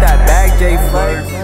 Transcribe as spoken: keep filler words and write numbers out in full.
that bag, J Flex.